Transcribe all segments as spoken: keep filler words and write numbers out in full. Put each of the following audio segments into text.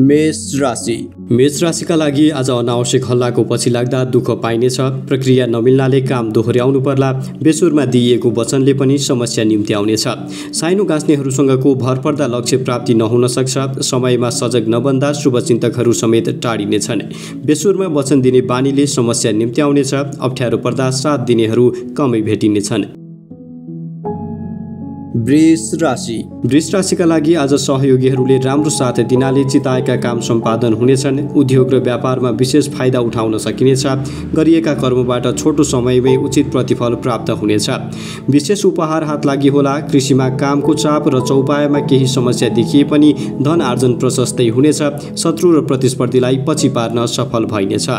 मेष राशि। मेष राशिका लागि आज अनावश्यक हल्लाको पछि लाग्दा दुःख पाइनेछ। प्रक्रिया नमिल्नाले काम दोहोर्याउनु पर्ला। बेसुरमा दिइएको वचनले पनि समस्या निम्ति आउनेछ। साइनो गास्नेहरूसँगको भरपर्दा लक्ष्य प्राप्ति नहुन सक्छ। समयमा सजग नबन्दा शुभचिन्तकहरू समेत टाढिनेछन्। बेसुरमा वचन दिने बानीले समस्या निम्ति आउनेछ। अप्ठ्यारो पर्दा साथ दिनेहरू कमै भेटिनेछन्। वृष राशि। वृष राशिका लागि आज सहयोगीहरूले राम्रो साथ दिनाले चिताएका काम सम्पादन हुनेछन्। उद्योग र व्यापारमा विशेष फाइदा उठाउन सकिनेछ। गरिएका कर्मबाट छोटो समयमै उचित प्रतिफल प्राप्त हुनेछ। विशेष उपहार हात लागि होला। कृषिमा कामको चाप र चौपायामा केही समस्या देखिए पनि धन आर्जन प्रशस्तै हुनेछ। शत्रु र प्रतिस्पर्धीलाई पछि पार्न सफल भइनेछ।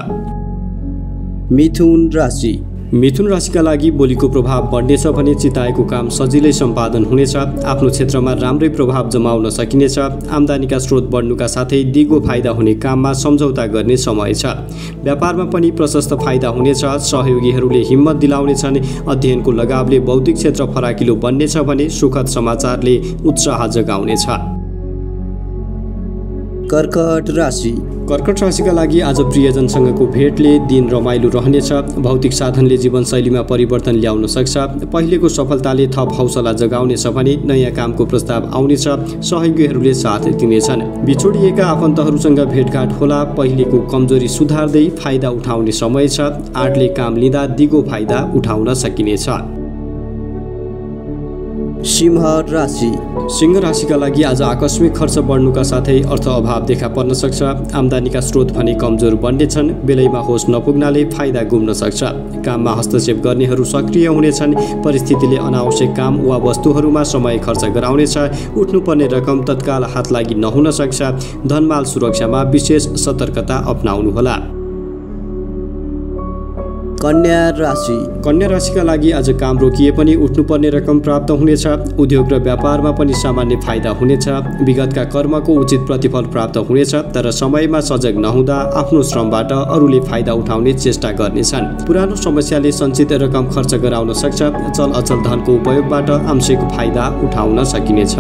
मिथुन राशि। मिथुन राशिका लागि बोलीको प्रभाव बढ्नेछ भने चिताएको काम सजिलै सम्पादन हुनेछ। आफ्नो क्षेत्रमा राम्रै प्रभाव जमाउन सकिनेछ। आम्दानीका स्रोत बढ्नुका साथै दिगो फाइदा हुने काममा सम्झौता गर्ने समय छ। व्यापारमा पनि प्रशस्त फाइदा हुनेछ। सहयोगीहरूले हिम्मत दिलाउनेछन्। अध्ययनको लगावले बौद्धिक क्षेत्र फराकिलो बन्नेछ भने सुखद समाचारले उत्साह जगाउनेछ। कर्कट राशि। कर्कट राशिका लागि आज प्रियजनसँगको भेटले दिन रमाइलो रहनेछ। भौतिक साधनले जीवनशैलीमा परिवर्तन ल्याउन सक्छ। पहिलेको सफलताले थप हौसला जगाउनेछ भने नयाँ कामको प्रस्ताव आउनेछ। सहयोगीहरूले साथ दिनेछन्। बिछोडिएका आफन्तहरूसँग भेटघाट होला। पहिलेको कमजोरी सुधार्दै फाइदा उठाउने समय छ। आँटले काम लिँदा दिगो फाइदा उठाउन सकिनेछ। सिंह राशि। सिंह राशिका लागि आज आकस्मिक खर्च बढ्नुका साथै अर्थ अभाव देखा पर्न सक्छ। आम्दानीका स्रोत भने कमजोर बन्नेछन्। बेलैमा होस नपुग्नाले फाइदा गुम्न सक्छ। काममा हस्तक्षेप गर्नेहरू सक्रिय हुनेछन्। परिस्थितिले अनावश्यक काम वा वस्तुहरूमा समय खर्च गराउनेछ। उठ्नुपर्ने रकम तत्काल हात लागि नहुन सक्छ। धनमाल सुरक्षामा विशेष सतर्कता अपनाउनुहोला। कन्या राशि। कन्या राशिका लागि आज काम रोकिए पनि उठ्नुपर्ने रकम प्राप्त हुनेछ। उद्योग र व्यापारमा पनि सामान्य फाइदा हुनेछ। विगतका कर्मको उचित प्रतिफल प्राप्त हुनेछ। तर समयमा सजग नहुँदा आफ्नो श्रमबाट अरूले फाइदा उठाउने चेष्टा गर्नेछन्। पुरानो समस्याले सञ्चित रकम खर्च गराउन सक्छ। चल अचल धनको उपयोगबाट आंशिक फाइदा उठाउन सकिनेछ।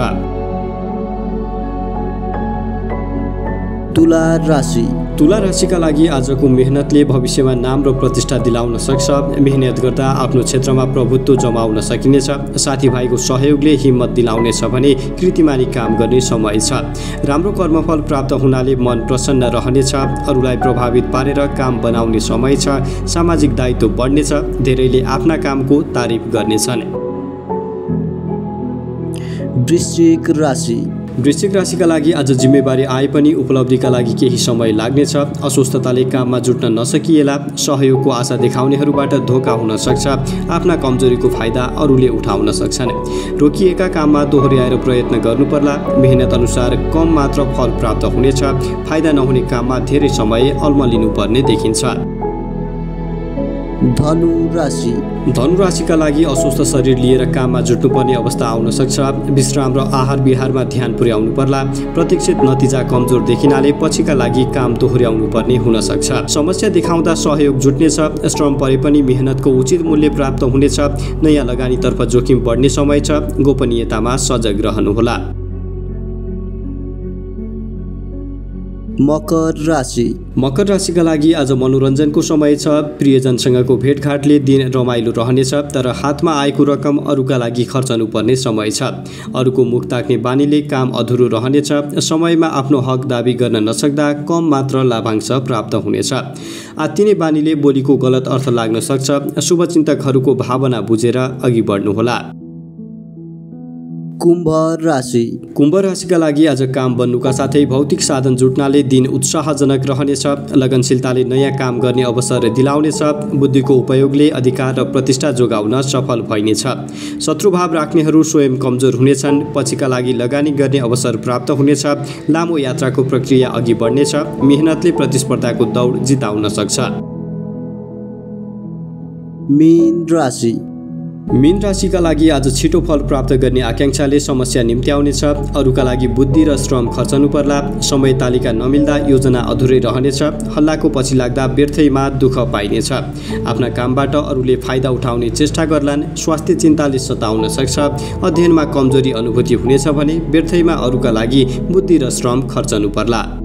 तुला राशि। तुला राशिका लागि आजको मेहनतले भविष्यमा नाम र प्रतिष्ठा दिलाउन सक्छ। मेहनत गर्दा आफ्नो क्षेत्रमा प्रभुत्व जमाउन सकिनेछ। साथीभाइको सहयोगले हिम्मत दिलाउनेछ भने कृतिमानी काम गर्ने समय छ। राम्रो कर्मफल प्राप्त हुनाले मन प्रसन्न रहनेछ। अरूलाई प्रभावित पारेर काम बनाउने समय छ। सामाजिक दायित्व बढ्नेछ। धेरैले आफ्ना कामको तारिफ गर्नेछन्। वृश्चिक राशि। वृश्चिक राशिका लागि आज जिम्मेवारी आए पनि उपलब्धिका लागि केही समय लाग्नेछ। अस्वस्थताले काममा जुट्न नसकिएला। सहयोगको आशा देखाउनेहरूबाट धोका हुन सक्छ। आफ्ना कमजोरीको फाइदा अरूले उठाउन सक्छन्। रोकिएका काममा दोहोर्याएर प्रयत्न गर्नुपर्ला। मेहनत अनुसार कम मात्र फल प्राप्त हुनेछ। फाइदा नहुने काममा धेरै समय अल्मलिनुपर्ने देखिन्छ। धनु राशि। धनु राशिका लागि अस्वस्थ शरीर लिएर काममा जुट्नुपर्ने अवस्था आउन सक्छ। विश्राम र आहार विहारमा ध्यान पुर्याउनु पर्ला। प्रतीक्षित नतिजा कमजोर देखिनाले पछिका लागि काम दोहोर्याउनु पर्ने हुन सक्छ। समस्या देखाउँदा सहयोग जुट्नेछ। श्रम परे पनि मेहनतको उचित मूल्य प्राप्त हुनेछ। नयाँ लगानीतर्फ जोखिम बढ्ने समय छ। गोपनीयतामा सजग रहनुहोला। मकर राशि। मकर राशिका लागि आज मनोरञ्जनको समय छ। प्रियजनसँगको भेटघाटले दिन रमाइलो रहनेछ। तर हातमा आएको रकम अरूका लागि खर्चनुपर्ने समय छ। अरूको मुख ताक्ने बानीले काम अधुरो रहनेछ। समयमा आफ्नो हक दाबी गर्न नसक्दा कम मात्र लाभांश प्राप्त हुनेछ। आत्तिने बानीले बोलीको गलत अर्थ लाग्न सक्छ। शुभचिन्तकहरूको भावना बुझेर अघि बढ्नुहोला। कुम्भ राशि। कुम्भ राशिका लागि आज काम बन्नुका साथै भौतिक साधन जुट्नाले दिन उत्साहजनक रहनेछ। लगनशीलताले नयाँ काम गर्ने अवसर दिलाउनेछ। बुद्धिको उपयोगले अधिकार र प्रतिष्ठा जोगाउन सफल भइनेछ। शत्रुभाव राख्नेहरू स्वयं कमजोर हुनेछन्। पछिका लागि लगानी गर्ने अवसर प्राप्त हुनेछ। लामो यात्राको प्रक्रिया अघि बढ्नेछ। मेहनतले प्रतिस्पर्धाको दौड जिताउन सक्छ। मीन राशि। मीन राशिका लागि आज छिटो फल प्राप्त गर्ने आकांक्षाले समस्या निम्ति आउनेछ। अरूका लागि बुद्धि र श्रम खर्चनु पर्ला। समय तालिका नमिल्दा योजना अधुरै रहनेछ। हल्लाको पछि लाग्दा व्यर्थैमा दुःख पाइनेछ। आफ्ना कामबाट अरूले फाइदा उठाउने चेष्टा गर्लान्। स्वास्थ्य चिन्ताले सताउन सक्छ। अध्ययनमा कमजोरी अनुभूति हुनेछ भने व्यर्थैमा अरूका लागि बुद्धि र श्रम खर्चनु पर्ला।